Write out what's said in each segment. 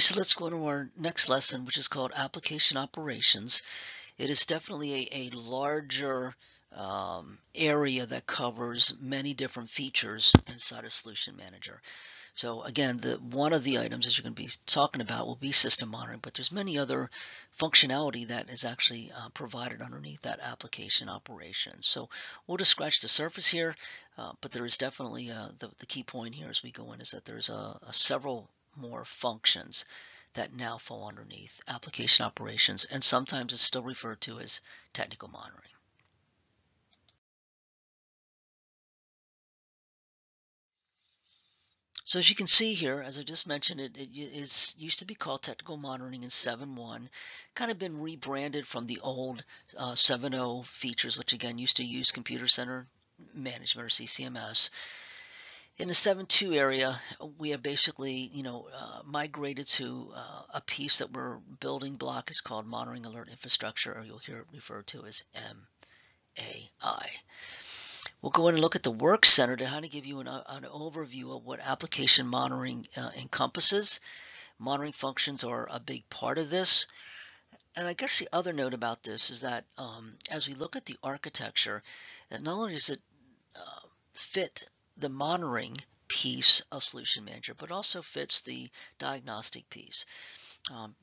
so let's go on to our next lesson, which is called Application Operations. It is definitely a larger area that covers many different features inside of Solution Manager. So again, one of the items that you're going to be talking about will be system monitoring, but there's many other functionality that is actually provided underneath that application operation. So we'll just scratch the surface here, but there is definitely the key point here as we go in is that there's several more functions that now fall underneath application operations, and sometimes it's still referred to as technical monitoring. So as you can see here, as I just mentioned, it used to be called technical monitoring in 7.1, kind of been rebranded from the old 7.0 features, which again used to use computer center management or CCMS. In the 7.2 area, we have basically, migrated to a piece that we're building block is called Monitoring Alert Infrastructure, or you'll hear it referred to as MAI. We'll go in and look at the work center to kind of give you an overview of what application monitoring encompasses. Monitoring functions are a big part of this. And I guess the other note about this is that as we look at the architecture, not only does it fit the monitoring piece of Solution Manager, but also fits the diagnostic piece.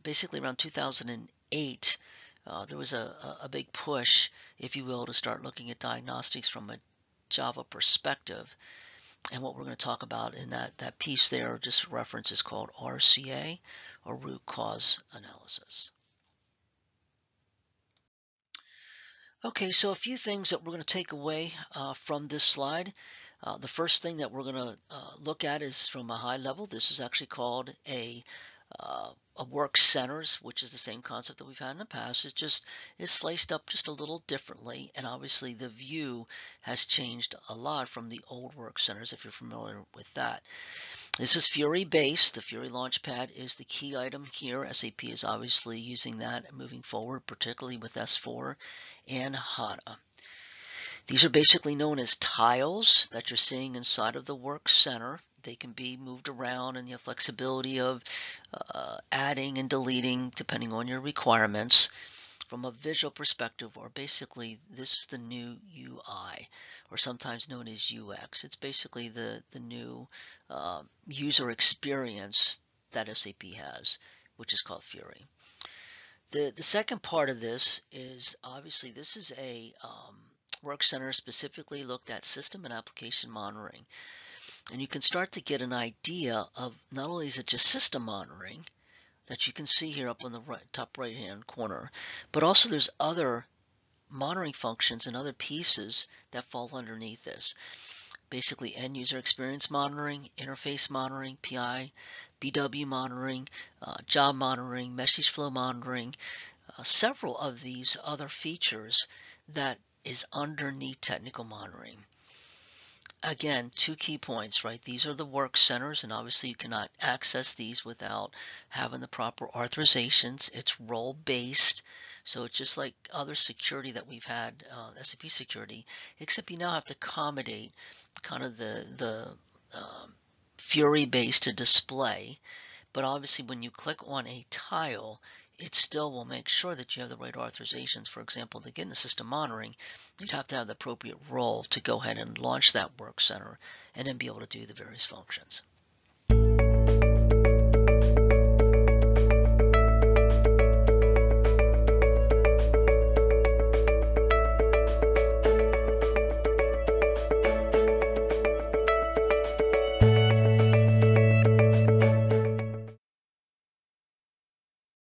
Basically around 2008, there was a big push, if you will, to start looking at diagnostics from a Java perspective, and what we're going to talk about in that piece there, just reference, is called RCA, or root cause analysis. Okay, so a few things that we're going to take away from this slide. The first thing that we're going to look at is from a high level. This is actually called a work centers, which is the same concept that we've had in the past. It just is sliced up just a little differently, and obviously the view has changed a lot from the old work centers, if you're familiar with that. This is Fiori based. The Fiori Launchpad is the key item here. SAP is obviously using that moving forward, particularly with S4 and HANA. These are basically known as tiles that you're seeing inside of the work center. They can be moved around, and you have flexibility of adding and deleting depending on your requirements. From a visual perspective, or basically this is the new UI, or sometimes known as UX. It's basically the new user experience that SAP has, which is called Fiori. The second part of this is obviously this is a work center specifically looked at system and application monitoring, and you can start to get an idea of not only is it just system monitoring that you can see here up on the top right hand corner, but also there's other monitoring functions and other pieces that fall underneath this. Basically end user experience monitoring, interface monitoring, PI, BW monitoring, job monitoring, message flow monitoring, several of these other features that is underneath technical monitoring. Again, two key points, right? These are the work centers, and obviously you cannot access these without having the proper authorizations. It's role-based, so it's just like other security that we've had, SAP security, except you now have to accommodate kind of the Fiori-based to display. But obviously when you click on a tile, it still will make sure that you have the right authorizations. For example, to get into system monitoring, you'd have to have the appropriate role to go ahead and launch that work center and then be able to do the various functions.